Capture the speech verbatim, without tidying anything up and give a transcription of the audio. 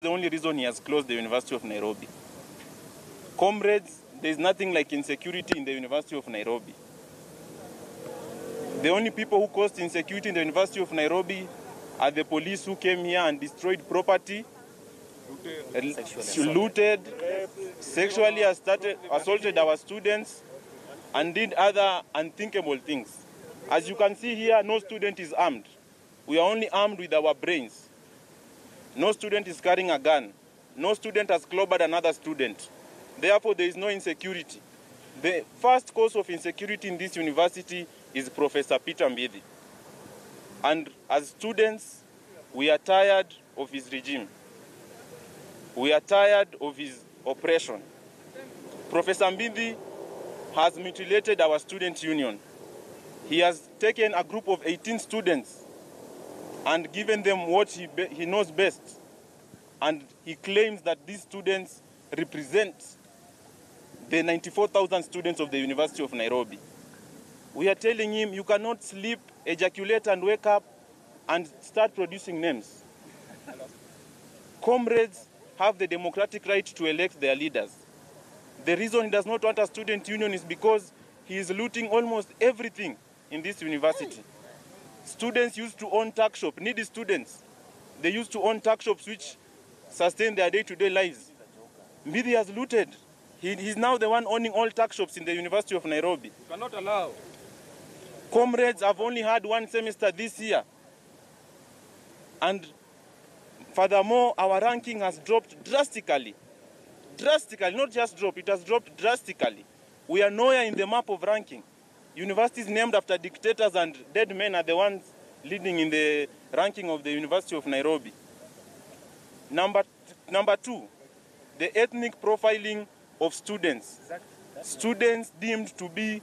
The only reason he has closed the University of Nairobi. Comrades, there is nothing like insecurity in the University of Nairobi. The only people who caused insecurity in the University of Nairobi are the police who came here and destroyed property, sexually looted, assaulted. sexually assaulted, assaulted our students, and did other unthinkable things. As you can see here, no student is armed. We are only armed with our brains. No student is carrying a gun. No student has clobbered another student. Therefore, there is no insecurity. The first cause of insecurity in this university is Professor Peter Mbithi. And as students, we are tired of his regime. We are tired of his oppression. Professor Mbithi has mutilated our student union. He has taken a group of eighteen students and given them what he, be, he knows best. And he claims that these students represent the ninety-four thousand students of the University of Nairobi. We are telling him, you cannot sleep, ejaculate and wake up and start producing names. Comrades have the democratic right to elect their leaders. The reason he does not want a student union is because he is looting almost everything in this university. Students used to own tuck shops, needy students. They used to own tuck shops which sustain their day-to-day lives. Mbithi has looted. He is now the one owning all tuck shops in the University of Nairobi. You cannot allow. Comrades have only had one semester this year. And furthermore, our ranking has dropped drastically. Drastically, not just dropped, it has dropped drastically. We are nowhere in the map of ranking. Universities named after dictators and dead men are the ones leading in the ranking of the University of Nairobi. Number, number two, the ethnic profiling of students. Students deemed to be